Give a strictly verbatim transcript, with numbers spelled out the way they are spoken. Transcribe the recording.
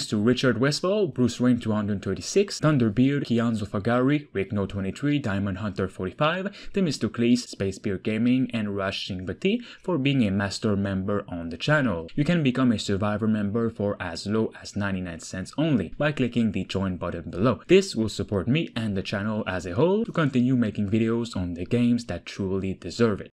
thanks to Richard Westfall, Bruce Rain two hundred thirty-six, Thunderbeard, Kianzo Fagari, Rickno twenty-three, Diamond Hunter forty-five, Themistocles, Spacebeard Gaming, and Rush Singbati for being a master member on the channel. You can become a survivor member for as low as ninety-nine cents only by clicking the join button below. This will support me and the channel as a whole to continue making videos on the games that truly deserve it.